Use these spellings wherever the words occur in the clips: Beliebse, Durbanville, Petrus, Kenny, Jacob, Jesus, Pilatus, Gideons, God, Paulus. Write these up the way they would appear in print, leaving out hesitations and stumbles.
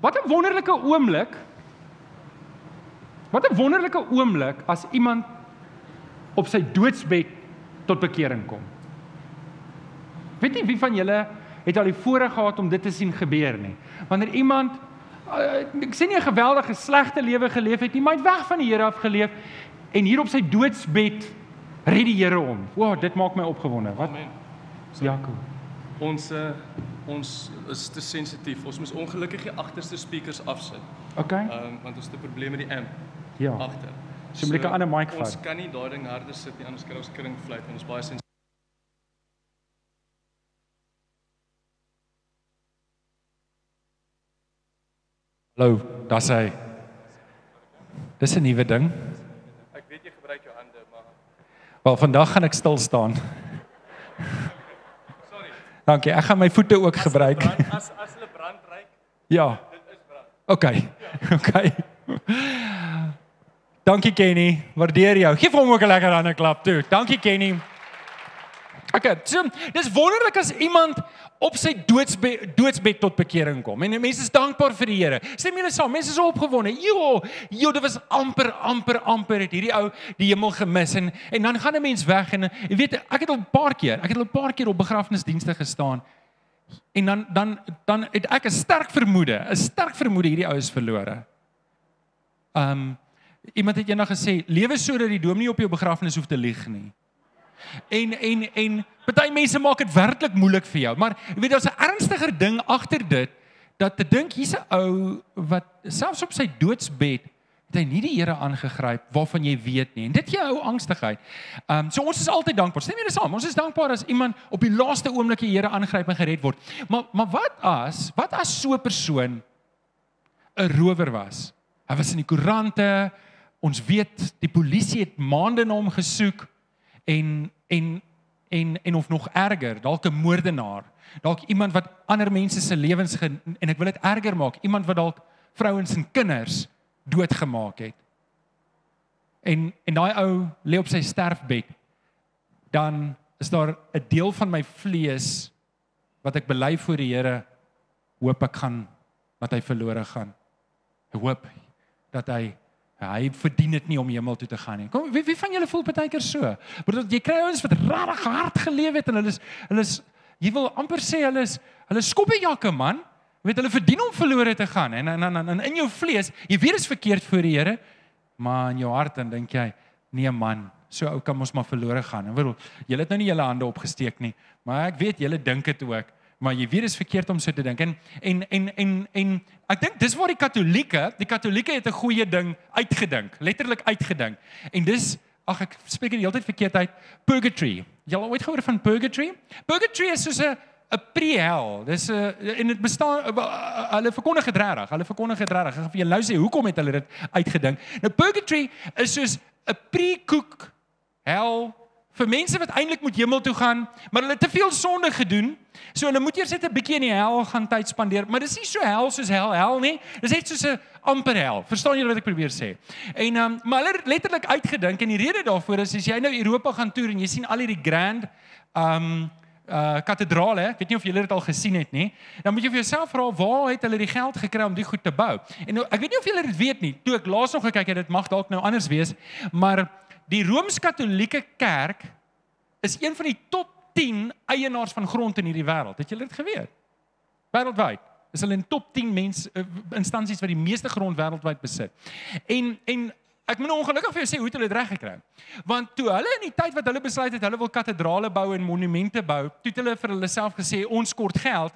Wat 'n wonderlike oomblik. Wat 'n wonderlike oomblik as iemand op sy doodsbed tot bekering kom. Weet nie wie van julle het al die voorreg gehad om dit te sien gebeur nie. Wanneer iemand, ek sê nie 'n geweldige slegte lewe geleef het nie, maar hy het weg van die Here af geleef en hier op sy doodsbed red die Here hom. O, dit maak my opgewonde. Wat? Jacob. Ons is te sensitief. Ons moet ongelukkig die agterste speakers afsit. Okay. Want ons het 'n probleem met die amp. Ja. Agter. So moet ek 'n ander mic vat. Ons kan nie daai ding harder sit nie, anders kry ons kringvlieg en ons baie sensitief. Hallo, daar's hy. Dis 'n nuwe ding. Ek weet jy gebruik jou hande, maar wel vandag gaan ek stil staan. Dankie, ek gaan my voete ook gebruik. As hulle brand reik? Ja. Dit is brand. Okay. Dankie Kenny, waardeer jou. Geef hom ook 'n lekker hande klap toe. Dankie Kenny. Okay, so, dis wonderlik as iemand op sy doodsbed tot bekering kom. En mense is dankbaar vir die Here. Sê my julle saam, mense is so opgewonde. Jo, dit was amper het hierdie ou die hemel gemis en dan gaan 'n mens weg en jy weet, ek het al 'n paar keer op begrafnisdienste gestaan. En dan het ek 'n sterk vermoede hierdie ou is verlore. Iemand het eendag gesê, lewe sodat die dominee op jou begrafnis hoef te lieg nie. En party mense maak dit werklik moeilik vir jou, maar jy weet daar's 'n ernstiger ding agter dit, dat te dink hier's 'n ou wat selfs op sy doodsbed het hy nie die Here aangegryp waarvan jy weet nie. En dit gee ou angstigheid. So ons is altyd dankbaar. Stem julle saam? Ons is dankbaar as iemand op die laaste oomblik die Here aangryp en gered word. Maar wat as so 'n persoon 'n rower was? Hy was in die koerante. Ons weet die polisie het maande na hom gesoek. En of nog erger, dalk 'n moordenaar, dalk iemand wat ander mense se lewens en ek wil dit erger maak, iemand wat dalk vrouens en kinders doodgemaak het. En daai ou lê op sy sterfbed. Dan is daar 'n deel van my vlees wat ek bely voor die Here, hoop ek gaan dat hy verlore gaan. Ek hoop dat hy verdien dit nie om hemel toe te gaan nie. Kom, wie van julle voel partykeer so? Want jy kry ouens wat regtig hard geleef het en hulle is jy wil amper sê hulle is skoppejakke man. Weet hulle verdien om verlore te gaan en in jou vlees, jy weet dit is verkeerd voor die Here, maar in jou hart dan dink jy, nee man, so ou kan ons maar verlore gaan. Ek bedoel, julle het nou nie julle hande opgesteek nie, maar ek weet julle dink dit ook, maar jy weet dit is verkeerd om so te dink. En ek dink dis waar die Katolieke het 'n goeie ding uitgedink, letterlik uitgedink. En dis, ek spreek dit die hele tyd verkeerd uit, purgatory. Jy al ooit gehoor van purgatory? Purgatory is soos 'n prehel. Dis 'n en dit bestaan hulle verkondig dit regtig. Ek gaan vir julle nou sê hoekom het hulle dit uitgedink. Nou purgatory is soos 'n prekook hel vir mense wat eintlik moet hemel toe gaan, maar hulle het te veel sonde gedoen, so hulle moet eers net 'n bietjie in die hel gaan tyd spandeer, maar dis nie so hel soos hel nie, dis net soos 'n amper hel. Verstaan julle wat ek probeer sê? En maar hulle het letterlik uitgedink en die rede daarvoor is as jy nou Europa gaan toer en jy sien al hierdie grand kathedrale, ek weet nie of julle dit al gesien het nie, dan moet jy vir jouself vra, waar het hulle die geld gekry om dit goed te bou? En nou, ek weet nie of julle dit weet nie, toe ek laas nog gekyk het, dit mag dalk nou anders wees, maar die Rooms-Katolieke Kerk is een van die top 10 eienaars van grond in hierdie wêreld. Het julle dit geweet? Wêreldwyd is hulle in top 10 instansies wat die meeste grond wêreldwyd besit. En ek moet nou ongelukkig vir jou sê hoe het hulle dit reg gekry? Want toe hulle in die tyd wat hulle besluit het hulle wil kathedrale bou en monumente bou, toe het hulle vir hulle self gesê ons kort geld.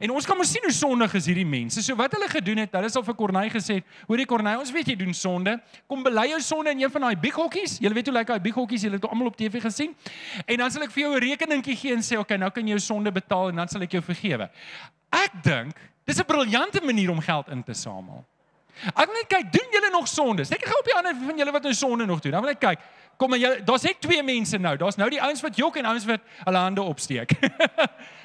En ons kan mos sien hoe sondig is hierdie mense. So wat hulle gedoen het, hulle is al vir Corneil gesê, hoorie Corneil, ons weet jy doen sonde. Kom bely jou sonde in een van daai big hokkies. Julle weet hoe lyk daai big hokkies, julle het almal op TV gesien. En dan sal ek vir jou 'n rekeningkie gee en sê, okay, nou kan jy jou sonde betaal en dan sal ek jou vergewe. Ek dink, dis 'n briljante manier om geld in te samel. Ek net kyk, doen julle nog sondes? Kyk, ek gaan op die ander van julle wat nou sonde nog doen. Dan wil ek kyk, kom en jy, daar's net twee mense nou. Daar's nou die ouens wat jok en ouens wat hulle hande opsteek.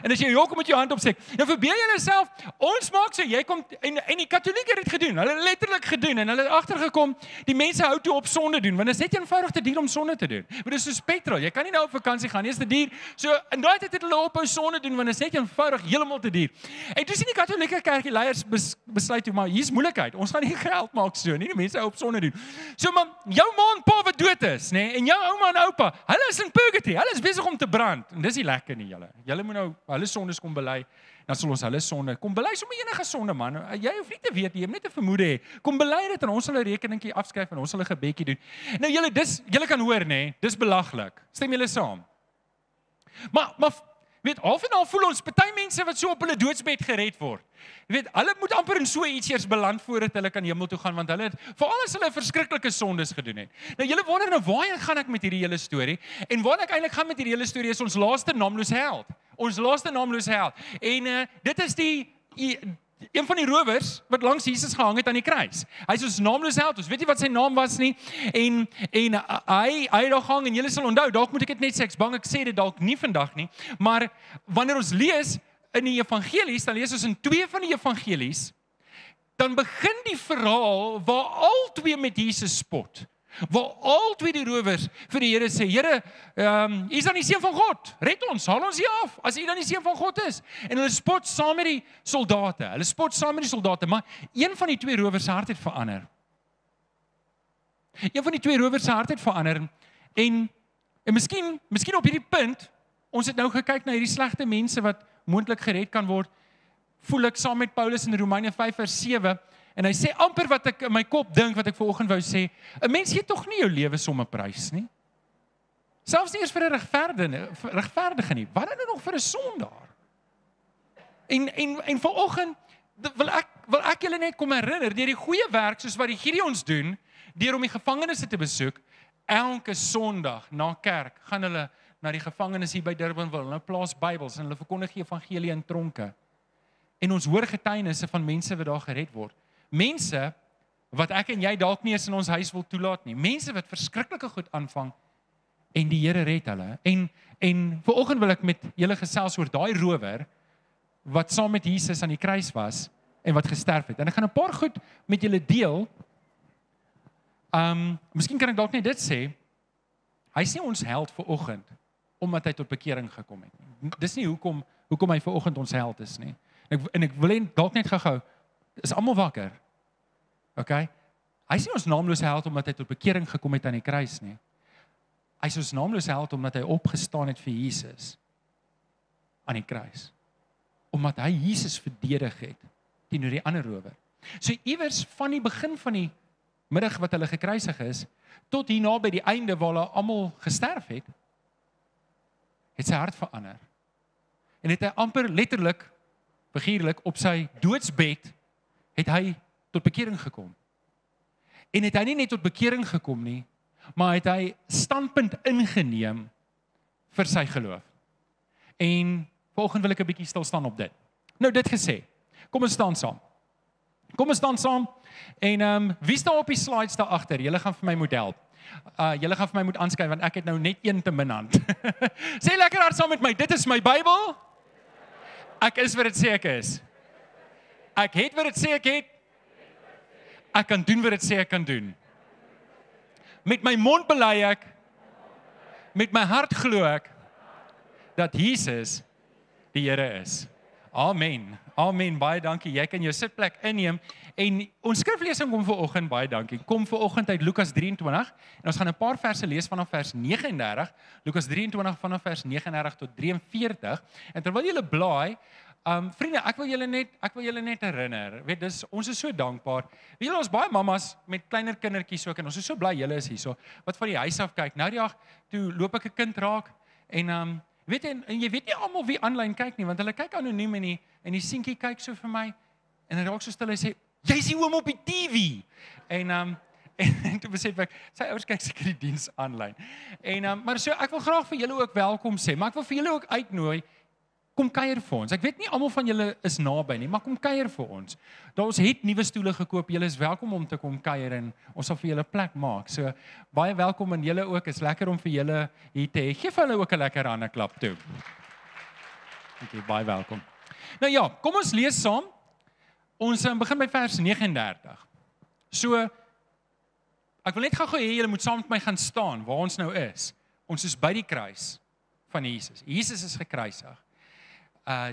En as jy jok, moet jou hand opsteek. Nou verbeel jy jouself, ons maak so, jy kom en die Katolieke het dit gedoen. Hulle het letterlik gedoen en hulle het agtergekom, die mense hou toe op sonde doen, want dit is net eenvoudig te duur om sonde te doen. Want dit is soos petrol, jy kan nie nou op vakansie gaan, dit is te duur. So in daai tyd het hulle ophou sonde doen, want dit is net eenvoudig heeltemal te duur. En toe sien die Katolieke kerk die leiers besluit toe, maar hier's moeilikheid. Ons gaan nie geld maak so nie, die mense hou op sonde doen. So maar jou ma en pa wat dood is, nê, en jou ouma en oupa, hulle is in purgatory, hulle is besig om te brand. En dis nie lekker nie julle. Julle moet nou hulle sondes kom bely. Dan sal ons hulle sonde kom bely, sommer enige sonde man. Jy hoef nie te weet nie, jy moet net 'n vermoede hê. Kom bely dit en ons sal 'n rekeningkie afskryf en ons sal 'n gebedjie doen. Nou julle, dis julle kan hoor nê, dis belaglik. Stem julle saam? Maar weet, half en half voel ons, party mense wat so op hulle doodsbed gered word. Jy weet, hulle moet amper in so iets eers beland voordat hulle kan hemel toe gaan, want hulle het, veral as hulle verskriklike sondes gedoen het. Nou, julle wonder nou, waarheen gaan ek met hierdie hele storie? En waar ek eintlik gaan met hierdie hele storie is ons laaste naamlose held. Ons laaste naamlose held. En dit is een van die rowers wat langs Jesus gehang het aan die kruis. Hy is ons naamlose held. Ons weet nie wat sy naam was nie. En hy daar gehang en julle sal onthou, dalk moet ek dit net sê, ek's bang ek sê dit dalk nie vandag nie. Maar wanneer ons lees in die evangelies, dan lees ons in twee van die evangelies, dan begin die verhaal waar al twee met Jesus spot. Waar al twee die rowers vir die Here sê, Here, U is dan die seun van God, red ons, haal ons hier af, as U dan die seun van God is. En hulle spot saam met die soldate, maar een van die twee rowers se hart het verander. En miskien op hierdie punt, ons het nou gekyk na hierdie slegte mense wat moontlik gered kan word, voel ek saam met Paulus in Romeine 5:7, en hy sê amper wat ek in my kop dink, wat ek vanoggend wou sê, 'n mens gee tog nie jou lewe sommer prys nie. Selfs nie eens vir 'n regverdige nie. Wat dan nog vir 'n sondaar? En vanoggend wil ek julle net kom herinner deur die goeie werk soos wat die Gideons doen, deur om die gevangenes te besoek. Elke Sondag na kerk gaan hulle na die gevangenes hier by Durbanville, hulle plaas Bybels en hulle verkondig die evangelie in tronke. En ons hoor getuienisse van mense wat daar gered word. Mense wat ek en jy dalk nie eens in ons huis wil toelaat nie. Mense wat verskriklike goed aanvang en die Here red hulle. En vanoggend wil ek met julle gesels oor daai rower wat saam met Jesus aan die kruis was en wat gesterf het. En ek gaan 'n paar goed met julle deel. Miskien kan ek dalk net dit sê. Hy is nie ons held vanoggend omdat hy tot bekering gekom het. Dis nie hoekom hy vanoggend ons held is nie. En ek wil dalk net gou-gou is almal wakker. OK? Hy is nie ons naamlose held omdat hy tot bekering gekom het aan die kruis nie. Hy is ons naamlose held omdat hy opgestaan het vir Jesus aan die kruis. Omdat hy Jesus verdedig het teenoor die ander rower. So iewers van die begin van die middag wat hulle gekruisig is tot hier naby die einde waar hulle almal gesterf het, het sy hart verander. En het hy amper letterlik, figuurlik op sy doodsbed het hy tot bekering gekom. En het hy nie net tot bekering gekom nie, maar het hy standpunt ingeneem vir sy geloof. En vanoggend wil ek 'n bietjie stil staan op dit. Nou dit gesê, kom ons staan saam. En wie staan op die slides daar agter? Julle gaan vir my moet help. Julle gaan vir my moet aanskryf want ek het nou net een te min hand. Sê lekker hard saam met my, dit is my Bybel. Ek is wat dit sê ek is. Ek het wat dit sê ek het. Ek kan doen wat dit sê ek kan doen. Met my mond bely ek, met my hart glo ek dat Jesus die Here is. Amen. Amen. Baie dankie. Jy kan jou sitplek inneem en ons skriflesing kom vanoggend, baie dankie. Kom vanoggend uit Lukas 23 en ons gaan 'n paar verse lees vanaf vers 39. Lukas 23 vanaf vers 39 tot 43. En terwyl jy blaai, vriende, ek wil julle net herinner. Weet, dis ons is so dankbaar. Weet julle, ons baie mamas met kleiner kindertjies ook en ons is so bly julle is hierso. Wat van die huis af kyk. Nou die dag toe loop ek 'n kind raak en weet jy, en jy weet nie almal wie aanlyn kyk nie, want hulle kyk anoniem en die seentjie kyk so vir my en hy raak so stil en hy sê, "Jy sien hom op die TV." En toe besef ek, sy ouers kyk seker die diens aanlyn. Maar so ek wil graag vir julle ook welkom sê, maar ek wil vir julle ook uitnooi. Kom kuier vir ons. Ek weet nie almal van julle is naby nie, maar kom kuier vir ons. Daar ons het nuwe stoele gekoop. Julle is welkom om te kom kuier en ons sal vir julle plek maak. So baie welkom en julle ook. Is lekker om vir julle hier te hê. Geef hulle ook 'n lekker hande klap toe. Okay, baie welkom. Nou ja, kom ons lees saam. Ons begin by vers 39. So ek wil net gou hê julle moet saam met my gaan staan waar ons nou is. Ons is by die kruis van Jesus. Jesus is gekruisig.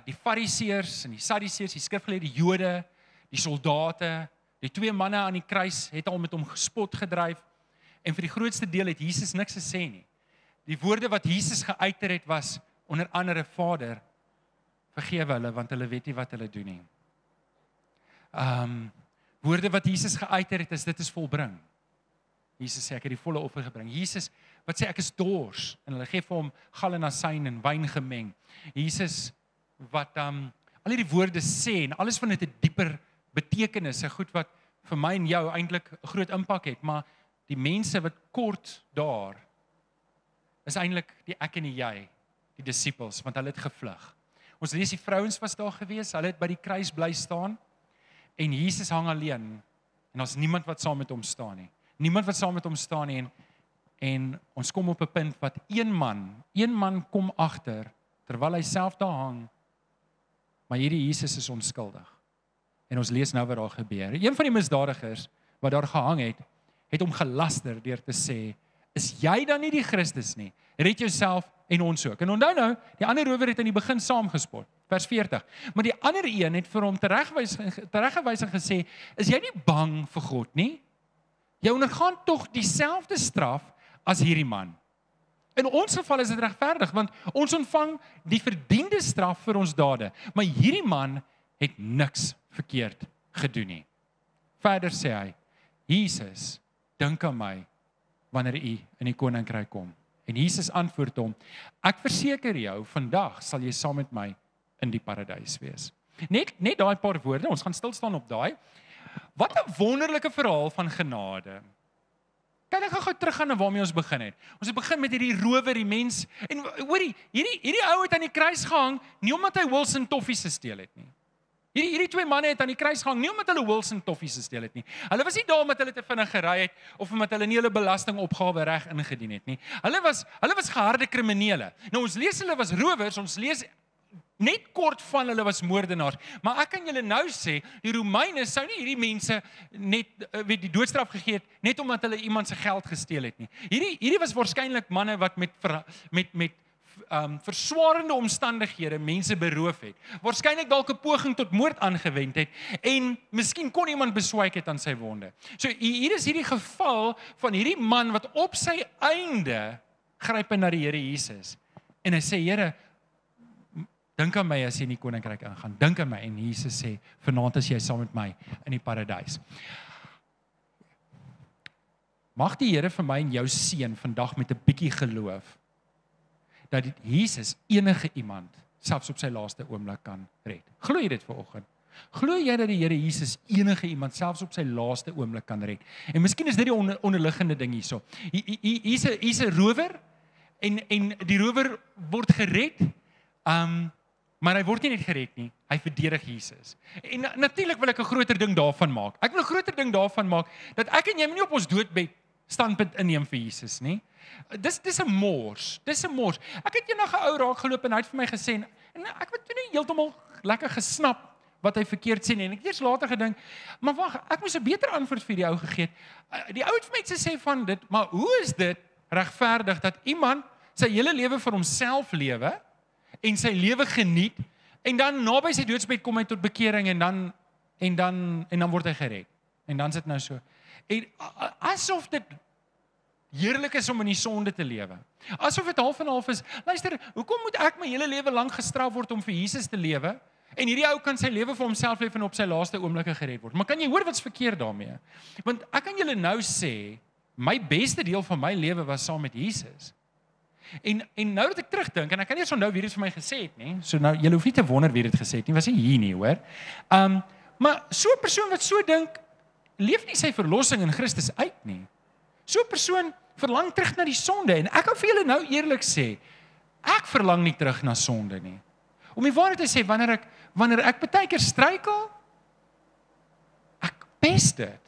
Die Fariseërs en die Sadduseërs, die skrifgeleerdes, die Jode, die soldate, die twee manne aan die kruis het al met hom gespot gedryf en vir die grootste deel het Jesus niks gesê nie. Die woorde wat Jesus geuiter het was onder andere Vader, vergewe hulle want hulle weet nie wat hulle doen nie. Woorde wat Jesus geuiter het is dit is volbring. Jesus sê ek het die volle offer gebring. Jesus wat sê ek is dors en hulle gee vir hom gal en asyn en wyn gemeng. Jesus wat al die woorde sê en alles van dit 'n dieper betekenis, 'n goed wat vir my en jou eintlik 'n groot impak het, maar die mense wat kort daar is eintlik die ek en die jy, die disippels, want hulle het gevlug. Ons lees die vrouens was daar gewees, hulle het by die kruis bly staan en Jesus hang alleen en daar's niemand wat saam met hom staan nie. Niemand wat saam met hom staan nie en ons kom op 'n punt wat een man kom agter terwyl hy self daar hang. Maar hierdie Jesus is onskuldig. En ons lees nou wat daar gebeur. Een van die misdadigers wat daar gehang het hom gelaster deur te sê, "Is jy dan nie die Christus nie? Red jouself en ons ook." En onthou nou, die ander rower het in die begin saamgespot, vers 40. Maar die ander een het vir hom tereggewys en gesê, "Is jy nie bang vir God nie? Jy ondergaan tog dieselfde straf as hierdie man." In ons geval is dit regverdig, want ons ontvang die verdiende straf vir ons dade. Maar hierdie man het niks verkeerd gedoen nie. Verder sê hy, Jesus, dink aan my wanneer u in die koninkryk kom. En Jesus antwoord hom, ek verseker jou, vandag sal jy saam met my in die paradys wees. Net daai paar woorde, ons gaan stilstaan op daai. Wat 'n wonderlike verhaal van genade. Kyk, ek gaan gou teruggaan na waarmee ons begin het. Ons het begin met hierdie rower, die mens. En hoorie, hierdie ou het aan die kruis gehang, nie omdat hy Wilson toffies gesteel het nie. Hierdie twee manne het aan die kruis gehang, nie omdat hulle Wilson toffies gesteel het nie. Hulle was nie daar omdat hulle te vinnig gery het of omdat hulle nie hulle belastingopgawe reg ingedien het nie. Hulle was geharde kriminele. Nou ons lees hulle was rowers, ons lees net kort van hulle was moordenaars, maar ek kan julle nou sê, die Romeine sou nie hierdie mense net die doodstraf gegee het net omdat hulle iemand se geld gesteel het nie. Hierdie was waarskynlik manne wat met verswarende omstandighede mense beroof het. Waarskynlik dalk 'n poging tot moord aangewend het en miskien kon iemand beswyk het aan sy wonde. So hier is hierdie geval van hierdie man wat op sy einde gryp na die Here Jesus en hy sê, Here, dink aan my as jy in die koninkryk ingaan. Dink aan my en Jesus sê, vanaand as jy saam met my in die paradys. Mag die Here vir my en jou seën vandag met 'n bietjie geloof dat Jesus enige iemand selfs op sy laaste oomblik kan red. Glo jy dit vanoggend? Glo jy dat die Here Jesus enige iemand selfs op sy laaste oomblik kan red? En miskien is dit die onderliggende ding hierso. Hier's 'n rower en die rower word gered. Maar hy word nie net gered nie, hy verdedig Jesus. En natuurlik wil ek 'n groter ding daarvan maak. Ek wil 'n groter ding daarvan maak, dat ek en jy nie op ons doodbed standpunt inneem vir Jesus nie. Dis 'n mors, dis 'n mors. Ek het eendag 'n ou raak geloop en hy het vir my gesê, en ek het toe nie heeltemal lekker gesnap wat hy verkeerd sê nie. En ek het eers later gedink, maar wag, ek moes 'n beter antwoord vir die ou gegee het. Die ou het vir my gesê van dit, maar hoe is dit regverdig dat iemand sy hele lewe vir homself lewe, en sy lewe geniet, en dan naby sy doodsbed kom hy tot bekering, en dan word hy gered. En dan sit nou so. En asof dit heerlik is om in die sonde te lewe. Asof dit half en half is. Luister, hoekom moet ek my hele lewe lank gestraf word om vir Jesus te lewe? En hierdie ou kan sy lewe vir homself leef en op sy laaste oomblikke gered word. Maar kan jy hoor wat's verkeerd daarmee? Want ek kan julle nou sê, my beste deel van my lewe was saam met Jesus. En nou dat ek terugdink, en ek kan nie eens onthou wie dit vir my gesê het nie, so nou, jy hoef nie te wonder wie dit gesê het nie, was nie hier nie, hoor. Maar so 'n persoon wat so dink, leef nie sy verlossing in Christus uit nie. So 'n persoon verlang terug na die sonde, en ek kan vir julle nou eerlik sê, ek verlang nie terug na sonde nie. Om die waarheid te sê, wanneer ek baie keer struikel, ek pest dit.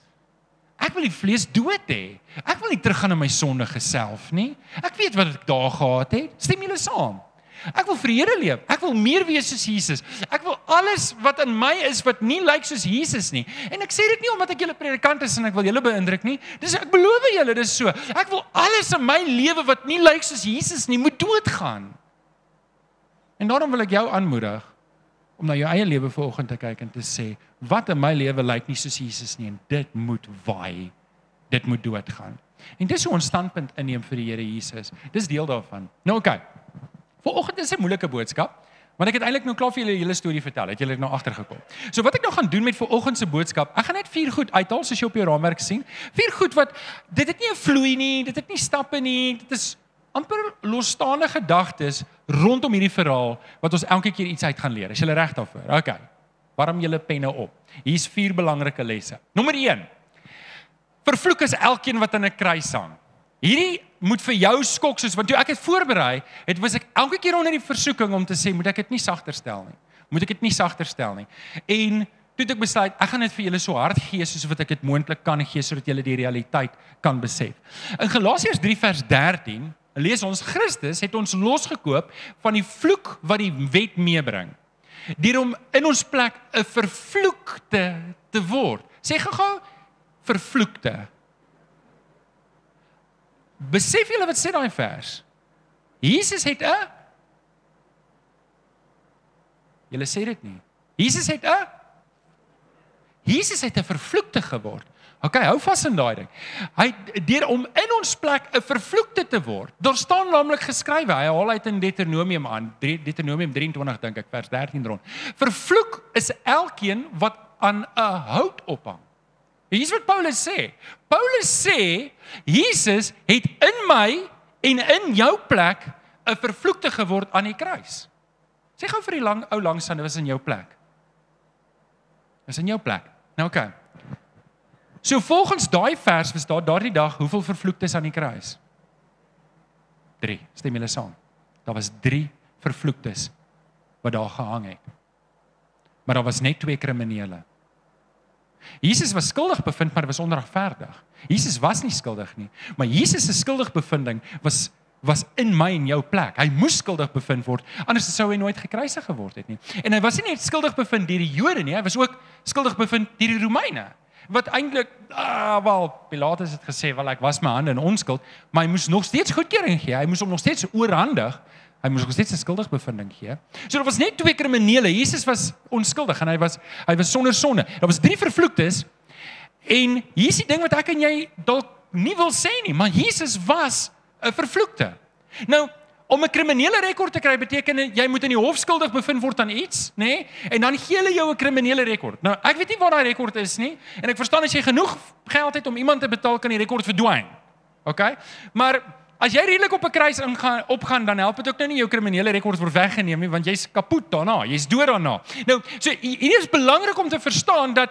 Ek wil die vlees dood hê. Ek wil nie teruggaan in my sondige self nie. Ek weet wat ek daar gehad het. Stem julle saam. Ek wil vir die Here leef. Ek wil meer wees soos Jesus. Ek wil alles wat in my is wat nie lyk soos Jesus nie. En ek sê dit nie omdat ek julle predikant is en ek wil julle beïndruk nie. Dis ek beloof julle dis so. Ek wil alles in my lewe wat nie lyk soos Jesus nie moet doodgaan. En daarom wil ek jou aanmoedig om na jou eie lewe vanoggend te kyk en te sê, wat in my lewe lyk nie soos Jesus nie, en dit moet waai, dit moet doodgaan. En dis hoe ons standpunt inneem vir die Here Jesus. Dis deel daarvan. Nou oké, vanoggend is 'n moeilike boodskap, want ek het eintlik nou klaar vir julle storie vertel, het julle dit nou agtergekom. So wat ek nou gaan doen met vanoggend se boodskap, ek gaan net 4 goed uithaal, soos jy op jou raamwerk sien, 4 goed wat, dit het nie 'n vloei nie, dit het nie stappe nie, dit is amper losstaande gedagtes rondom hierdie verhaal, wat ons elke keer iets uit gaan leer. Is julle reg daarvoor? OK, warm julle penne op. Hier is 4 belangrike lesse. Nommer 1. Vervloek is elkeen wat aan 'n kruis hang. Hierdie moet vir jou skok soos, want toe ek het voorberei, het was ek elke keer onder die versoeking om te sê, moet ek dit nie sagter stel nie. Moet ek dit nie sagter stel nie. En toe het ek besluit, ek gaan dit vir julle so hard gee, soos wat ek dit moontlik kan gee, sodat julle die realiteit kan besef. In Galasiërs 3 vers 13, lees ons, Christus het ons losgekoop van die vloek wat die wet meebring. Deur om in ons plek 'n vervloekte te word. Sê gou, vervloekte. Besef julle wat sê daai vers? Jesus het 'n... Julle sê dit nie. Jesus het 'n... Jesus het 'n vervloekte geword. OK, hou vas in daai ding. Hy deur om in ons plek 'n vervloekte te word. Daar staan naamlik geskrywe, hy haal uit in Deuteronomium aan, Deuteronomium 23 dink ek, vers 13 rond. Vervloek is elkeen wat aan 'n hout ophang. Hier's wat Paulus sê. Paulus sê Jesus het in my en in jou plek 'n vervloekte geword aan die kruis. Sê gou vir die ou langsaan, dit was in jou plek. Is in jou plek. Nou OK. So volgens daai vers was daar daardie dag hoeveel vervloektes aan die kruis? 3. Stem julle saam? Daar was 3 vervloektes wat daar gehang het. Maar daar was net 2 kriminele. Jesus was skuldig bevind, maar was onregverdig. Jesus was nie skuldig nie, maar Jesus se skuldig bevinding was in my en jou plek. Hy moes skuldig bevind word, anders sou hy nooit gekruisig geword het nie. En hy was nie net skuldig bevind deur die Jode nie, hy was ook skuldig bevind deur die Romeine. Wat eintlik, Pilatus het gesê, ek was my hande in onskuld, maar hy moes nog steeds goedkeuring gee, hy moes hom nog steeds oorhandig, hy moes nog steeds 'n skuldig bevinding gee. So daar was net 2 kriminele, Jesus was onskuldig en hy was sonder sonde. Daar was 3 vervloektes, en hier is die ding wat ek en jy dalk nie wil sê nie, maar Jesus was 'n vervloekte. Nou, om 'n kriminele rekord te kry beteken jy moet in die hof skuldig bevind word aan iets, nê? En dan gee hulle jou 'n kriminele rekord. Nou, ek weet nie waar daai rekord is nie, en ek verstaan as jy genoeg geld het om iemand te betaal kan die rekord verdwyn. OK? Maar as jy redelik op 'n kruis opgaan, dan help dit ook nou nie jou kriminele rekord word weggeneem nie, want jy's kapot daarna, jy's dood daarna. Nou, so hier is belangrik om te verstaan dat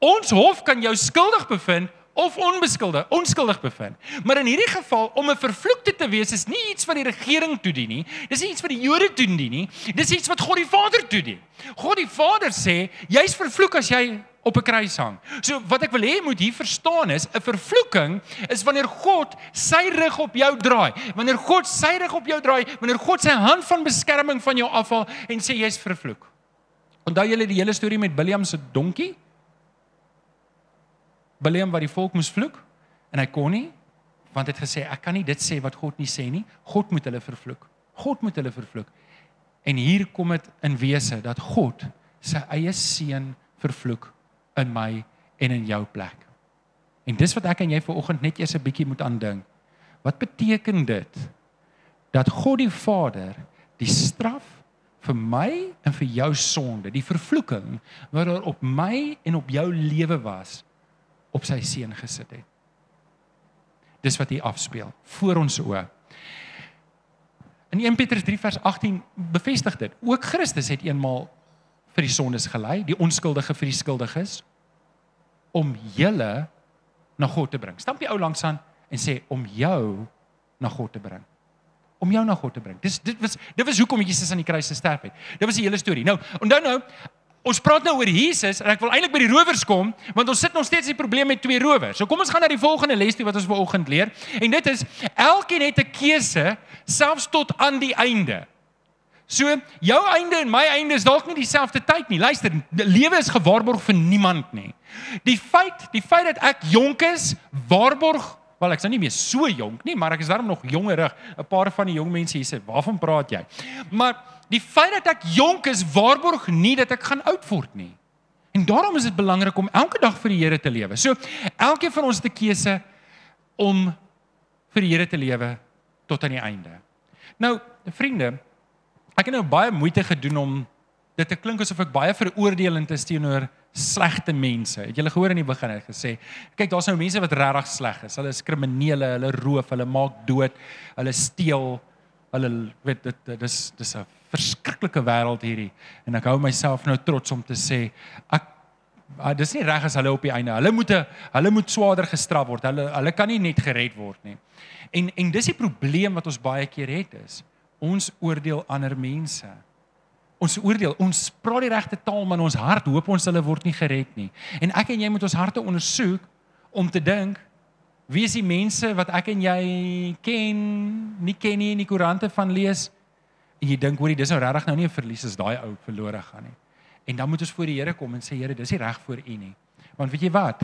ons hof kan jou skuldig bevind of onskuldig bevind. Maar in hierdie geval, om 'n vervloekte te wees, is nie iets wat die regering toedien nie, dis nie iets wat die Jode toedien nie, dis iets wat God die Vader toedien. God die Vader sê, jy's vervloek as jy op 'n kruis hang. So wat ek wil hê moet hier verstaan is, 'n vervloeking is wanneer God sy rug op jou draai, wanneer God sy rug op jou draai, wanneer God sy hand van beskerming van jou afhaal en sê jy's vervloek. Onthou julle die hele storie met Beliebse se donkie? Beliam wat die volk moes vloek, en hy kon nie, want hy het gesê, ek kan nie dit sê wat God nie sê nie, God moet hulle vervloek, God moet hulle vervloek. En hier kom het in wese, dat God sy eie seun vervloek in my en in jou plek. En dis wat ek en jy vanoggend net eers 'n bietjie moet aandink. Wat beteken dit? Dat God die Vader die straf vir my en vir jou sonde, die vervloeking, wat daar op my en op jou lewe was, op sy seun gesit het. Dis wat hier afspeel, voor ons oë. In 1 Petrus 3 vers 18 bevestig dit, ook Christus het eenmaal vir die sondes gelei, die onskuldige vir die skuldiges, om julle na God te bring. Stamp die ou langs aan en sê, om jou na God te bring. om jou na God te bring. Dit was hoekom Jesus aan die kruis gesterf het. Dit was die hele storie. Nou, onthou nou, ons praat nou oor Jesus, en ek wil eintlik by die rowers kom, want ons sit nog steeds die probleem met twee rowers. So kom ons gaan na die volgende les toe wat ons vanoggend leer, en dit is, elkeen het 'n keuse, selfs tot aan die einde. So, jou einde en my einde is dalk nie dieselfde tyd nie. Luister, die lewe is gewaarborg vir niemand nie. Die feit dat ek jonk is, waarborg, wel ek is nou nie meer so jonk nie, maar ek is daarom nog jongerig. 'n Paar van die jong mense hier sê, waarvan praat jy? Maar die feit dat ek jonk is, waarborg nie dat ek gaan oud word nie. En daarom is dit belangrik om elke dag vir die Here te lewe. So, elkeen van ons het 'n keuse om vir die Here te lewe tot aan die einde. Nou, vriende, ek het nou baie moeite gedoen om dit te klink asof ek baie veroordelend is teenoor slegte mense. Het julle gehoor in die begin het gesê, kyk, daar's nou mense wat regtig sleg is. Hulle is kriminele, hulle roof, hulle maak dood, hulle steel, hulle weet dis 'n verskriklike wêreld hierdie. En ek hou myself nou trots om te sê, dis nie reg as hulle op die einde. Hulle moet swaarder gestraf word. Hulle kan nie net gered word nie. En dis die probleem wat ons baie keer het is. Ons oordeel ander mense. Ons praat die regte taal, maar in ons hart hoop ons hulle word nie gered nie. En ek en jy moet ons harte ondersoek om te dink, wie is die mense wat ek en jy ken nie in die koerante van lees, en jy dink, hoorie, dis nou regtig nou nie 'n verlies as daai ou verlore gaan nie. En dan moet ons voor die Here kom en sê, Here, dis nie reg voor U nie. Want weet jy wat?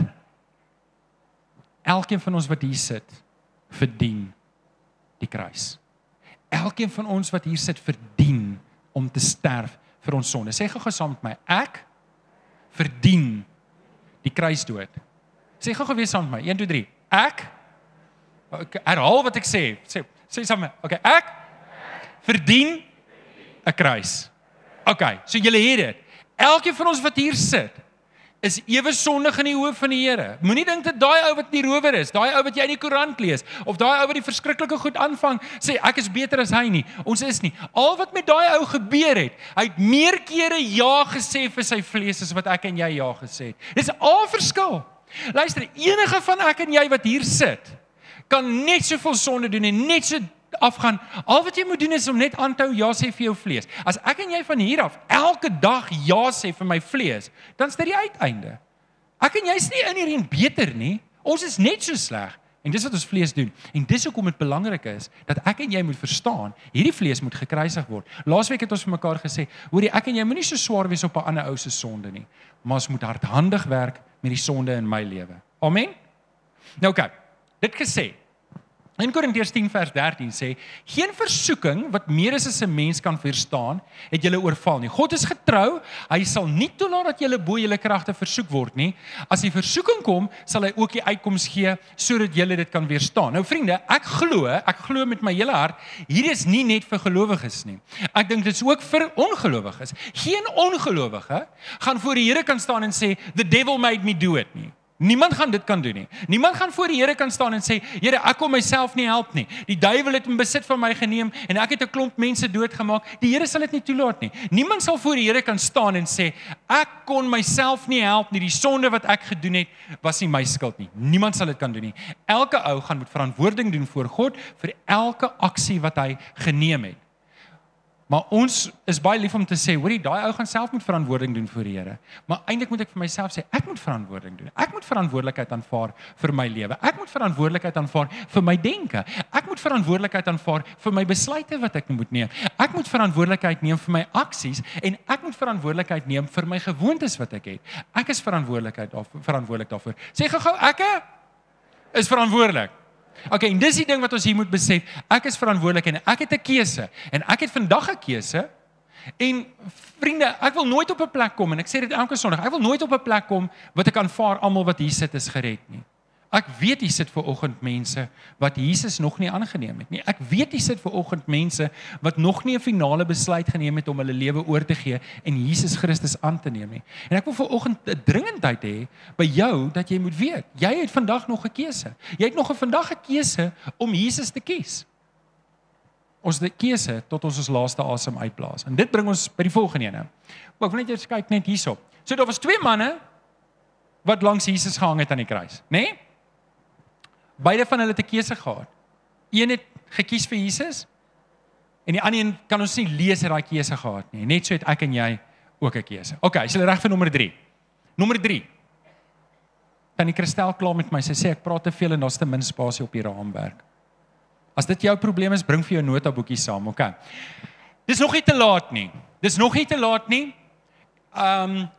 Elkeen van ons wat hier sit, verdien die kruis. Elkeen van ons wat hier sit verdien om te sterf vir ons sonde. Sê gou saam met my, ek verdien die kruisdood. Sê gou weer saam met my, 1, 2, 3. Ek herhaal wat ek sê. Sê saam met my, okay, ek verdien 'n kruis. Okay, so julle het dit. Elkeen van ons wat hier sit, is ewe sondig in die oë van die Here. Moenie dink dat daai ou wat die rower is, daai ou wat jy in die koerant lees, of daai ou wat die verskriklike goed aanvang, sê ek is beter as hy nie. Ons is nie. Al wat met daai ou gebeur het, hy het meer kere ja gesê vir sy vlees as wat ek en jy ja gesê het. Dis al verskil. Luister, enige van ek en jy wat hier sit, kan net soveel sonde doen en net so afgaan. Al wat jy moet doen is om net aan te hou ja sê vir jou vlees. As ek en jy van hier af elke dag ja sê vir my vlees, dan is dit die uiteinde. Ek en jy is nie in hierheen beter nie. Ons is net so sleg. En dis wat ons vlees doen. En dis hoekom dit belangrik is dat ek en jy moet verstaan, hierdie vlees moet gekruisig word. Laasweek het ons vir mekaar gesê, hoorie, ek en jy moenie so swaar wees op 'n ander ou se sonde nie, maar ons moet hardhandig werk met die sonde in my lewe. Amen. Nou kyk, dit gesê, in Korintiërs 10 vers 13 sê, geen versoeking wat meer is as 'n mens kan verstaan, het julle oorval nie. God is getrou, hy sal nie toelaat dat julle bo julle kragte versoek word nie. As die versoeking kom, sal hy ook die uitkoms gee, sodat julle dit kan weerstaan. Nou vriende, ek glo met my hele hart, hier is nie net vir gelowiges nie. Ek dink dit is ook vir ongelowiges. Geen ongelowige gaan voor die Here kan staan en sê, the devil made me do it nie. Niemand gaan dit kan doen nie. Niemand gaan voor die Here kan staan en sê, Here, ek kon myself nie help nie. Die duiwel het in besit van my geneem en ek het 'n klomp mense doodgemaak. Die Here sal dit nie toelaat nie. Niemand sal voor die Here kan staan en sê, ek kon myself nie help nie. Die sonde wat ek gedoen het, was nie my skuld nie. Niemand sal dit kan doen nie. Elke ou gaan moet verantwoording doen voor God vir elke aksie wat hy geneem het. Maar ons is baie lief om te sê, hoorie, daai ou gaan self moet verantwoording doen vir die Here. Maar eintlik moet ek vir myself sê, ek moet verantwoording doen. Ek moet verantwoordelikheid aanvaar vir my lewe. Ek moet verantwoordelikheid aanvaar vir my denke. Ek moet verantwoordelikheid aanvaar vir my besluite wat ek moet neem. Ek moet verantwoordelikheid neem vir my aksies en ek moet verantwoordelikheid neem vir my gewoontes wat ek het. Ek is verantwoordelik daarvoor. Sê gou-gou, ek is verantwoordelik. Okay, en dis die ding wat ons hier moet besef, ek is verantwoordelik en ek het 'n keuse, en ek het vandag 'n keuse, en vriende, ek wil nooit op 'n plek kom, en ek sê dit elke Sondag, ek wil nooit op 'n plek kom, wat ek aanvaar, almal wat hier sit is gered nie. Ek weet hier sit vanoggend mense, wat Jesus nog nie aangeneem het nie, ek weet hier sit vanoggend mense, wat nog nie 'n finale besluit geneem het, om hulle lewe oor te gee, en Jesus Christus aan te neem nie, en ek wil vanoggend 'n dringendheid hê, by jou, dat jy moet weet, jy het vandag nog 'n keuse, jy het nog vandag 'n keuse, om Jesus te kies, ons die keuse, tot ons laaste asem uitblaas, en dit bring ons by die volgende ene, maar ek wil net eers kyk, net hierop, so daar was 2 manne, wat langs Jesus gehang het aan die kruis, nee? Beide van hulle het 'n keuse gehad. Een het gekies vir Jesus, En die ander een kan ons nie lees dat hy keuse gehad nie. Net so het ek en jy ook 'n keuse. Okay, is hulle reg vir nommer 3? Nommer 3. Tannie Christel klaar met my, sy sê ek praat te veel en daar's te min spasie op die raamwerk. As dit jou probleem is, bring vir jou notaboekie saam, okay? Dis nog nie te laat nie.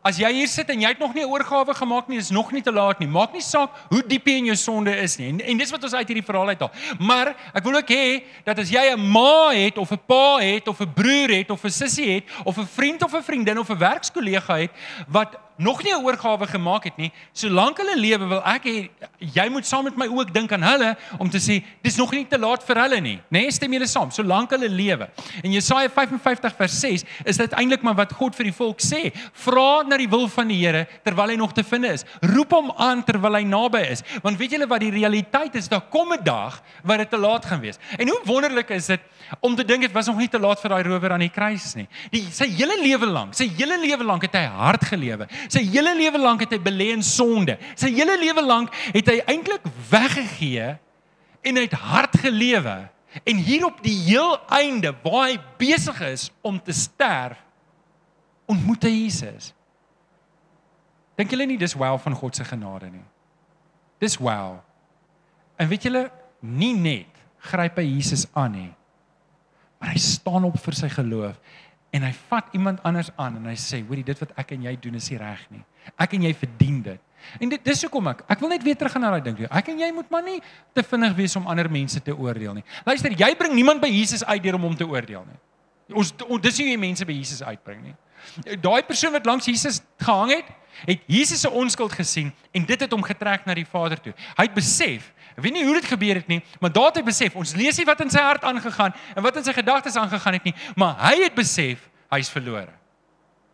As jy hier sit en jy het nog nie oorgawe gemaak nie, dis nog nie te laat nie. Maak nie saak hoe diep jy in jou sonde is nie. En dis wat ons uit hierdie verhaal uithaal. Maar ek wil ook hê dat as jy 'n ma het of 'n pa het of 'n broer het of 'n sussie het of 'n vriend of 'n vriendin of 'n werkskollega het wat nog nie 'n oorgawe gemaak het nie, solank hulle lewe wil ek hê jy moet saam met my ook dink aan hulle om te sê dis nog nie te laat vir hulle nie. Nee, stem julle saam, solank hulle lewe. In Jesaja 55 vers 6 is dit eintlik maar wat God vir die volk sê. Vra na die wil van die Here terwyl hy nog te vind is. Roep hom aan terwyl hy naby is. Want weet julle wat die realiteit is? Daar kom 'n dag waar dit te laat gaan wees. En hoe wonderlik is dit om te dink dit was nog nie te laat vir daai rower aan die kruis nie. Sy hele lewe lank het hy hard gelewe. Sy hele lewe lank het hy belê in sonde. Sy hele lewe lank het hy eintlik weggegee en hy het hard gelewe. En hier op die heel einde waar hy besig is om te sterf, ontmoet hy Jesus. Dink julle nie dis wow van God se genade nie? Dis wow. En weet julle, nie net gryp hy Jesus aan nie, maar hy staan op vir sy geloof. En hy vat iemand anders aan en hy sê, hoorie, dit wat ek en jy doen is nie reg nie. Ek en jy verdien dit. En dit dis hoekom ek wil net weer terug gaan na daai ding. Ek en jy moet maar nie te vinnig wees om ander mense te oordeel nie. Luister, jy bring niemand by Jesus uit deur om hom te oordeel nie. Dis nie hoe jy mense by Jesus uitbring nie. Daai persoon wat langs Jesus gehang het, het Jesus se onskuld gesien en dit het hom getrek na die Vader toe. Hy het besef, ek weet nie hoe dit gebeur het nie, maar daar het hy besef, ons lees nie wat in sy hart aangegaan en wat in sy gedagtes aangegaan het nie, maar hy het besef, hy is verlore.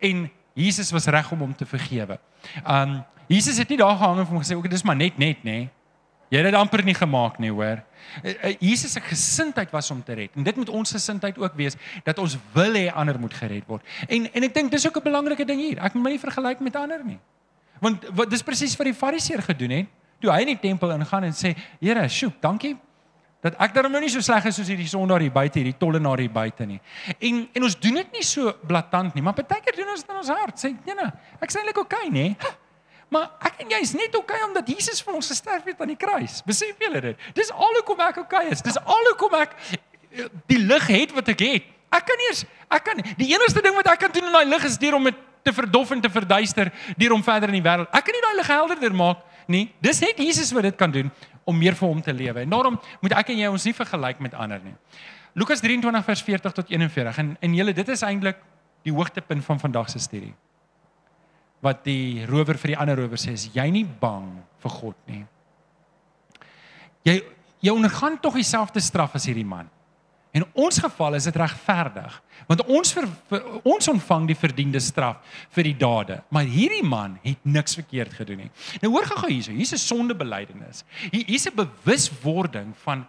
En Jesus was reg om hom te vergewe. Jesus het nie daar gehang en vir hom gesê, ok, dis maar net, nee. Jy het dit amper nie gemaak nie, hoor. Jesus se gesindheid was om te red. En dit moet ons gesindheid ook wees, dat ons wil hê ander moet gered word. En ek dink, dis ook 'n belangrike ding hier. Ek moet my nie vergelyk met ander nie. Want dis presies wat die Fariseer gedoen het, toe hy in die tempel ingaan en sê, Here, sjoe, dankie, dat ek daarom nou nie so sleg is soos hierdie sondaar hier buite, hierdie tollenaar hier buite nie. En ons doen dit nie so blaatant nie, maar partykeer doen ons dit in ons hart. Sê, nee, ek is eintlik okay, nee. Maar ek en jy is net okay omdat Jesus vir ons gesterf het aan die kruis. Besef julle dit? Dis al hoekom ek okay is. Dis al hoekom ek die lig het wat ek het. Die enigste ding wat ek kan doen in daai lig is deur om dit te verdof en te verduister, deur om verder in die wêreld. Ek kan nie daai lig helderder maak nie. Dis net Jesus wat dit kan doen om meer vir hom te lewe. En daarom moet ek en jy ons nie vergelyk met ander nie. Lukas 23 vers 40 tot 41. En julle, dit is eintlik die hoogtepunt van vandag se studie. Wat die rower vir die ander rower sê, is jy nie bang vir God nie. Jy ondergaan tog dieselfde straf as hierdie man. In ons geval is dit regverdig, want ons ontvang die verdiende straf vir die dade, maar hierdie man het niks verkeerd gedoen nie. Nou hoor gou hierso, hier's 'n sondebelydenis. Hier's 'n bewuswording van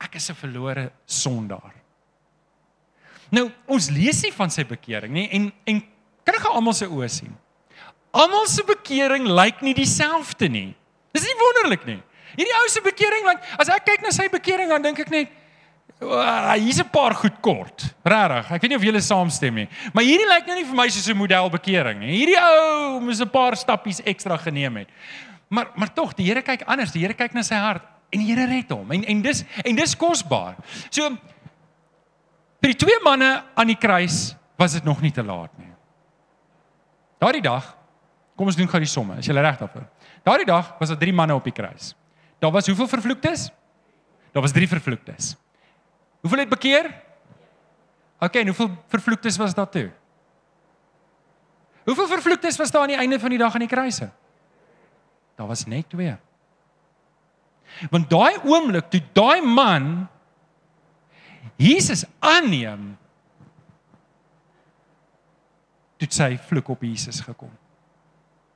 ek is 'n verlore sondaar. Nou, ons lees nie van sy bekering nie en kan ek almal se oë sien? Almal se bekering lyk nie dieselfde nie. Dis nie wonderlik nie. Hierdie ou se bekering, as ek kyk na sy bekering, dan dink ek net, hier's 'n paar goed kort. Regtig, ek weet nie of julle saamstem nie. Maar hierdie lyk nou nie vir my soos 'n modelbekering nie. Hierdie ou moes 'n paar stappies ekstra geneem het. Maar tog, die Here kyk anders. Die Here kyk na sy hart en die Here red hom. En dis kosbaar. So vir die twee manne aan die kruis was dit nog nie te laat nie. Daardie dag, kom ons doen gou die somme. Is julle reg daarvoor? Daardie dag was daar 3 manne op die kruis. Daar was hoeveel vervloektes? Daar was 3 vervloektes. Hoeveel het bekeer? Okay, en hoeveel vervloektes was daar toe? Hoeveel vervloektes was daar aan die einde van die dag aan die kruise? Daar was net 2. Want daai oomblik toe daai man Jesus aanneem, toe sy vloek op Jesus gekom.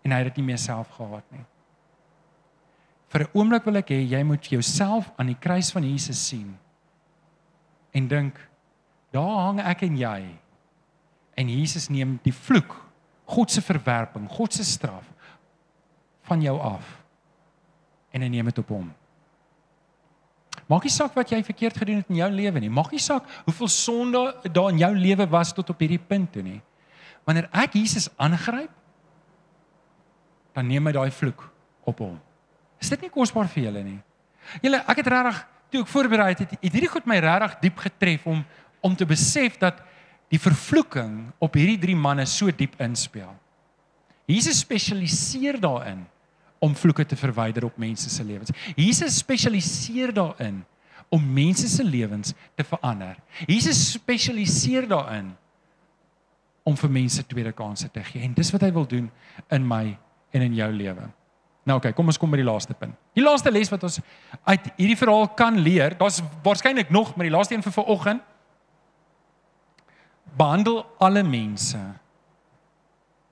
En hy het dit nie meer self gehad nie. Vir 'n oomblik wil ek hê, jy moet jouself aan die kruis van Jesus sien. En dink, daar hang ek en jy. En Jesus neem die vloek, God se verwerping, God se straf, van jou af. En hy neem dit op hom. Maak nie saak wat jy verkeerd gedoen het in jou lewe nie. Maak nie saak hoeveel sonde daar in jou lewe was tot op hierdie punt toe nie. Wanneer ek Jesus aangryp, dan neem my daai vloek op hom. Is dit nie kosbaar vir julle nie? Julle, ek het regtig, toe ek voorbereid het hierdie goed my regtig diep getref om te besef dat die vervloeking op hierdie 3 manne so diep inspel. Jesus spesialiseer daarin om vloeke te verwyder op mense se lewens. Jesus spesialiseer daarin om mense se lewens te verander. Jesus spesialiseer daarin om vir mense tweede kanse te gee. En dis wat hy wil doen in my en in jou lewe. Nou oké, kom ons kom by die laaste punt. Die laaste les wat ons uit hierdie verhaal kan leer, daar's waarskynlik nog, maar die laaste een vir vanoggend. Behandel alle mense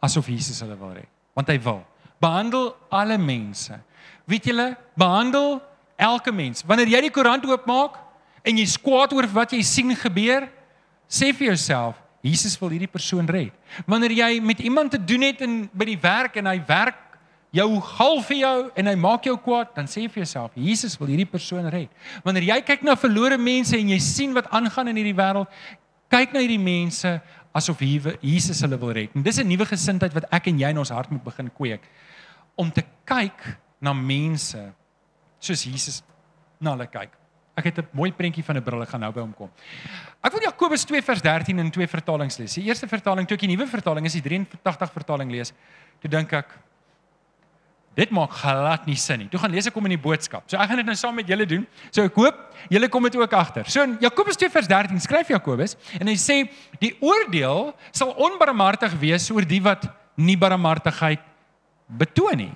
asof Jesus hulle wil red, want hy wil. Behandel alle mense. Weet julle, behandel elke mens. Wanneer jy die koerant oopmaak en jy kwaad oor wat jy sien gebeur, sê vir jouself, Jesus wil hierdie persoon red. Wanneer jy met iemand te doen het by die werk en hy werk jou half vir jou en hy maak jou kwaad, dan sê vir jouself, Jesus wil hierdie persoon red. Wanneer jy kyk na verlore mense en jy sien wat aangaan in hierdie wêreld, kyk na hierdie mense asof Jesus hulle wil red. En dis 'n nuwe gesindheid wat ek en jy in ons hart moet begin kweek. Om te kyk na mense soos Jesus na hulle kyk. Ek het 'n mooi prentjie van 'n bril, ek gaan nou by hom kom. Ek wil Jakobus 2 vers 13 in 2 vertalings lees. Die eerste vertaling, toe ek die nuwe vertaling is, die 83 vertaling lees, toe dink ek, dit maak glad nie sin nie. Toe gaan lees ek hom in die boodskap. So ek gaan dit nou saam met julle doen. So ek hoop, julle kom dit ook agter. So in Jakobus 2 vers 13, skryf Jakobus, en hy sê, die oordeel sal onbarmhartig wees oor die wat nie barmhartigheid betoon nie.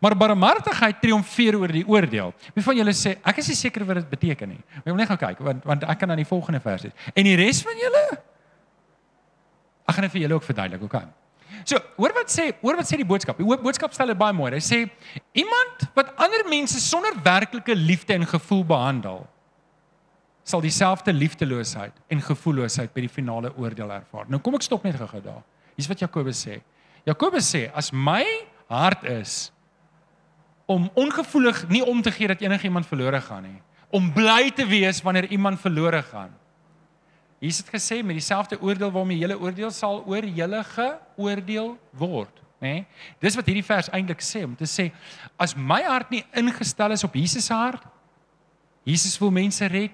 Maar barmhartigheid triomfeer oor die oordeel. Wie van julle sê, ek is nie seker wat dit beteken nie. Maar ek wil net gaan kyk, want ek kan aan die volgende vers lees. En die res van julle, ek gaan dit vir julle ook verduidelik, okay? So, hoor wat sê die boodskap. Die boodskap stel dit baie mooi. Hy sê, iemand wat ander mense sonder werklike liefde en gevoel behandel, sal dieselfde liefdeloosheid en gevoelloosheid by die finale oordeel ervaar. Nou kom ek stop net gou daar. Hier is wat Jakobus sê. Jakobus sê, as my hart is, om ongevoelig nie om te gee dat enige iemand verlore gaan nie, om bly te wees wanneer iemand verlore gaan. Jesus het gesê, met dieselfde oordeel waarmee julle oordeel sal oor julle geoordeel word. Nee? Dis wat hierdie vers eintlik sê, om te sê, as my hart nie ingestel is op Jesus se hart, Jesus wil mense red,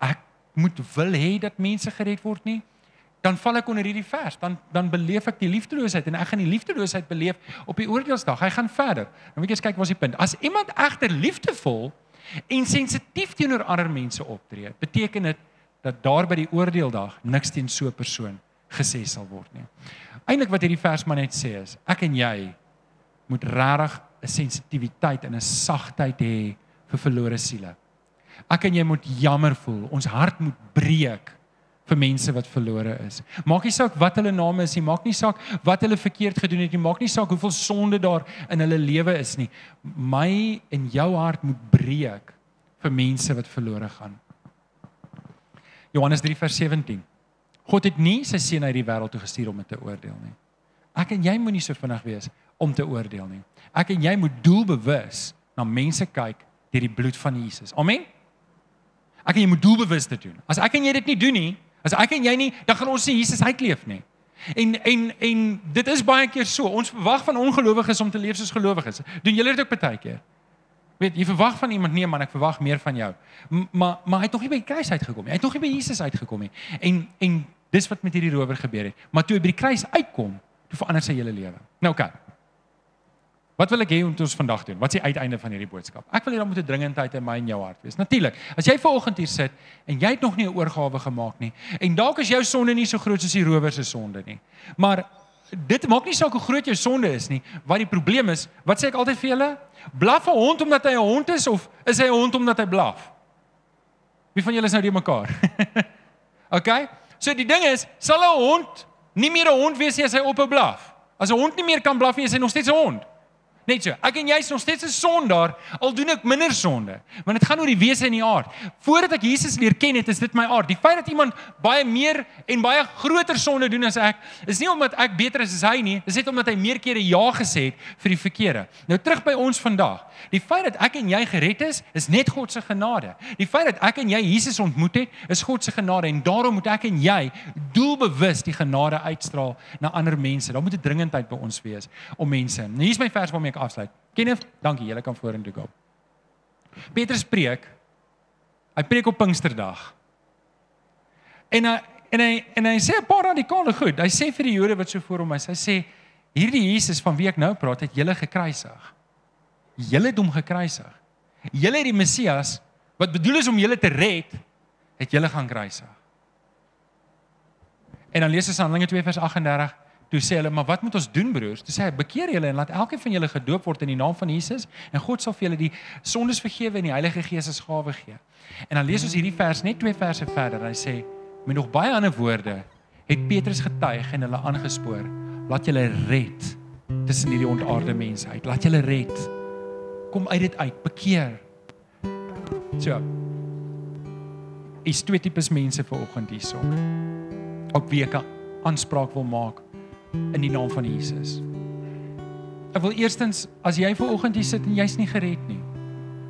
ek moet wil hê dat mense gered word nie, dan val ek onder hierdie vers, dan beleef ek die liefdeloosheid, en ek gaan die liefdeloosheid beleef op die oordeelsdag. Hy gaan verder. Nou moet jy eens kyk, wat is die punt? As iemand egter liefdevol en sensitief teenoor ander mense optree, beteken dit dat daar by die oordeeldag niks teen so 'n persoon gesê sal word nie. Eintlik wat hierdie vers maar net sê is, ek en jy moet regtig 'n sensitiwiteit en 'n sagtheid hê vir verlore siele. Ek en jy moet jammer voel, ons hart moet breek vir mense wat verlore is. Maak nie saak wat hulle name is nie, maak nie saak wat hulle verkeerd gedoen het nie, maak nie saak hoeveel sonde daar in hulle lewe is nie. My en jou hart moet breek vir mense wat verlore gaan. Johannes 3 vers 17. God het nie sy seun uit die wêreld toe gestuur om dit te oordeel nie. Ek en jy moet nie so vinnig wees om te oordeel nie. Ek en jy moet doelbewus na mense kyk deur die bloed van Jesus. Amen? Ek en jy moet doelbewus dit doen. As ek en jy dit nie doen nie, as ek en jy nie, dan gaan ons nie Jesus uitleef nie. En dit is baie keer so. Ons verwag van ongelowiges om te leef soos gelowiges. Doen julle dit ook baie keer? Weet, jy verwag van iemand, nee man, ek verwag meer van jou. Maar hy het nog nie by die kruis uitgekom nie. Hy het nog nie by Jesus uitgekom nie. En dis wat met hierdie rower gebeur het. Maar toe hy by die kruis uitkom, toe verander sy hele lewe. Nou oké. Wat wil ek hê om ons vandag doen? Wat is die uiteinde van hierdie boodskap? Ek wil hê daar moet 'n dringendheid in my en jou hart wees. Natuurlik, as jy vanoggend hier sit en jy het nog nie 'n oorgawe gemaak nie, en dalk is jou sonde nie so groot soos die rower se sonde nie. Maar dit maak nie saak hoe groot jou sonde is nie, wat die probleem is. Wat sê ek altyd vir julle? Blaf 'n hond omdat hy 'n hond is, of is hy 'n hond omdat hy blaf? Wie van julle is nou die mekaar? Okay? So die ding is, sal 'n hond nie meer 'n hond wees as hy ophou blaf? As 'n hond nie meer kan blaf nie, is hy nog steeds 'n hond. Net so. Ek en jy is nog steeds 'n sondaar, al doen ek minder sonde. Want dit gaan oor die wese en die aard. Voordat ek Jesus leer ken het, is dit my aard. Die feit dat iemand baie meer en baie groter sonde doen as ek, is nie omdat ek beter is as hy nie, is net omdat hy meer kere ja gesê het vir die verkeerde. Nou terug by ons vandag. Die feit dat ek en jy gered is net God se genade. Die feit dat ek en jy Jesus ontmoet het, is God se genade en daarom moet ek en jy doelbewus die genade uitstraal na ander mense. Daar moet 'n dringendheid by ons wees om mense. Nou hier's my vers waarmee ek afsluit. Kenny, dankie, julle kan vorentoe gaan. Petrus preek. Hy preek op Pinksterdag. En hy sê 'n paar radikale goed. Hy sê vir die Jode wat so voor hom is, hy sê hierdie Jesus van wie ek nou praat, het julle gekruisig. Julle het hom gekruisig. Julle het die Messias wat bedoel is om julle te red, het julle gaan kruisig. En dan lees ons Handelinge 2 vers 38. Toe sê hulle, maar wat moet ons doen broers? Toe sê hy, bekeer julle en laat elkeen van julle gedoop word in die naam van Jesus en God sal vir julle die sondes vergewe en die Heilige Gees as gawe gee. En dan lees ons hierdie vers net 2 verse verder. Hy sê, met nog baie ander woorde het Petrus getuig en hulle aangespoor, laat julle red tussen hierdie ontaarde mense uit. Laat julle red. Kom uit dit uit, bekeer. So. Is twee tipes mense vanoggend hierso. Op wie ek 'n aanspraak wil maak in die naam van Jesus. Ek wil eerstens, as jy vanoggend hier sit en jy's nie gered nie,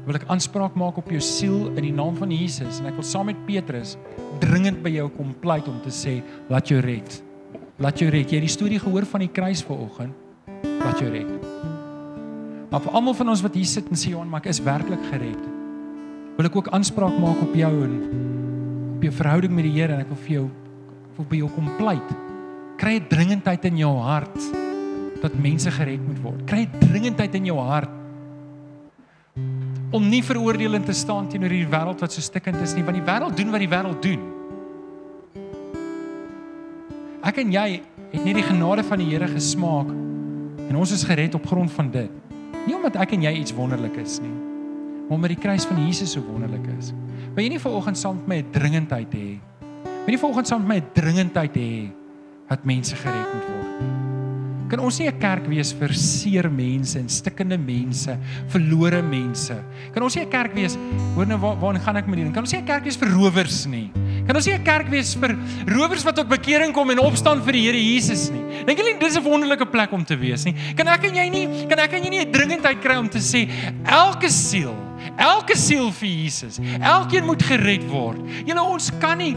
wil ek aanspraak maak op jou siel in die naam van Jesus en ek wil saam met Petrus dringend by jou kom pleit om te sê, laat jou red. Laat jou red. Jy het die storie gehoor van die kruis vanoggend. Laat jou red. Maar vir almal van ons wat hier sit en sê, "Johan, maar ek is werklik gered." Wil ek ook aanspraak maak op jou en op jou verhouding met die Here en ek wil vir jou by jou kom pleit. Kry 'n dringendheid in jou hart dat mense gered moet word. Kry 'n dringendheid in jou hart om nie veroordelend te staan teenoor die wêreld wat so stikkend is nie, want die wêreld doen wat die wêreld doen. Ek en jy het nie die genade van die Here gesmaak en ons is gered op grond van dit. Nie omdat ek en jy iets wonderlik is nie, maar omdat die kruis van Jesus so wonderlik is. Wil jy nie vanoggend saam met my 'n dringendheid hê? Wil jy vanoggend saam met my 'n dringendheid hê? Dat mense gered moet word. Kan ons nie 'n kerk wees vir seer mense en stikkende mense, verlore mense? Kan ons nie 'n kerk wees, hoor nou waarheen gaan ek met hierdie? Kan ons nie 'n kerk wees vir rowers nie? Kan ons nie 'n kerk wees vir rowers wat tot bekering kom en opstaan vir die Here Jesus nie? Dink julle nie dis 'n wonderlike plek om te wees nie? Kan ek en jy nie 'n dringendheid kry om te sê elke siel vir Jesus. Elkeen moet gered word. Julle ons kan nie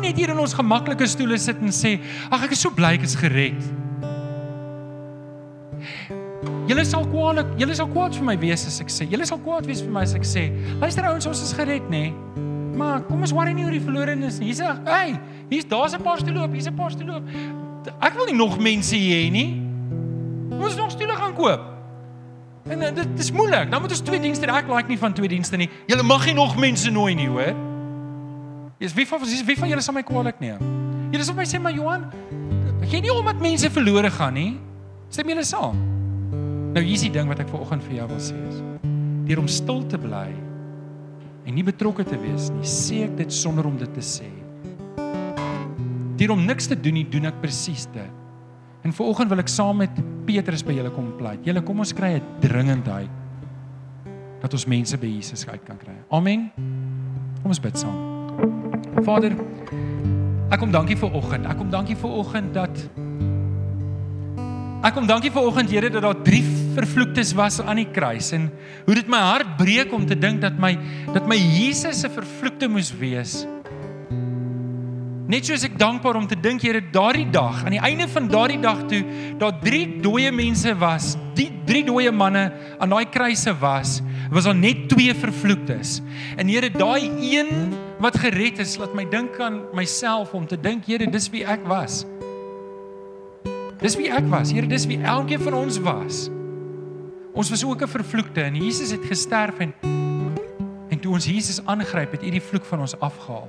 net hier in ons gemaklike stoele sit en sê, "Ag, ek is so bly ek is gered." Julle sal kwaad vir my wees as ek sê. Julle sal kwaad wees vir my as ek sê, "Luister ouens, ons is gered, nê? Maar kom ons worry nie oor die verlorenes nie." Hier's hey, daar's 'n paar stoele oop, hier's 'n paar stoele oop. Ek wil nie nog mense hê nie. Ons nog stoele gaan koop. En dit is moeilik. Dan moet ons twee dienste, ek like nie van twee dienste nie. Julle mag nie nog mense nooi nie, hoor. Jy's wie van julle sal my kwaadlik neem? Julle sal my sê, maar Johan, gee nie om dat mense verlore gaan nie. Stem julle saam? Nou hier's die ding wat ek vanoggend vir jou wil sê is: deur om stil te bly en nie betrokke te wees nie, sê ek dit sonder om dit te sê. Deur om niks te doen nie, doen ek presies dit. En vanoggend wil ek saam met Petrus by julle kom pleit. Julle, kom ons kry 'n dringendheid dat ons mense by Jesus uit kan kry. Amen. Kom ons bid saam. Vader, ek kom dankie vir oggend. Ek kom dankie vir oggend dat Here, dat daar 3 vervloektes was aan die kruis en hoe dit my hart breek om te dink dat my Jesus 'n vervloekte moes wees. Net soos ek dankbaar om te dink, Here, daardie dag, aan die einde van daardie dag toe, daar 3 dooie mense was, die 3 dooie manne aan daai kruise was daar net 2 vervloektes. En Here, daai een wat gered is, laat my dink aan myself om te dink, Here, dis wie ek was. Dis wie ek was, Here, dis wie elkeen van ons was. Ons was ook 'n vervloekte en Jesus het gesterf en toe ons Jesus aangryp, het U die vloek van ons afgehaal.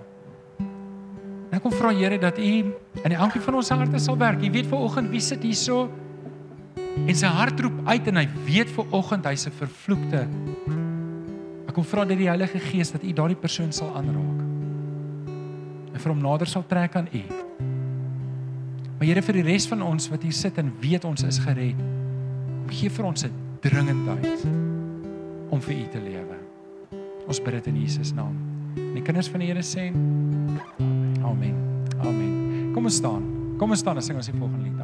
En ek kom vra, Here, dat U in elkeen van ons harte sal werk. U weet vanoggend wie sit hierso en sy hart roep uit en hy weet vanoggend hy's 'n vervloekte. Ek kom vra dat die Heilige Gees dat U daardie persoon sal aanraak. En vir hom nader sal trek aan U. Maar Here, vir die res van ons wat hier sit en weet ons is gered, gee vir ons 'n dringendheid om vir U te lewe. Ons bid dit in Jesus naam. En die kinders van die Here sê, Amen. Amen. Kom ons staan en sing ons die volgende lied.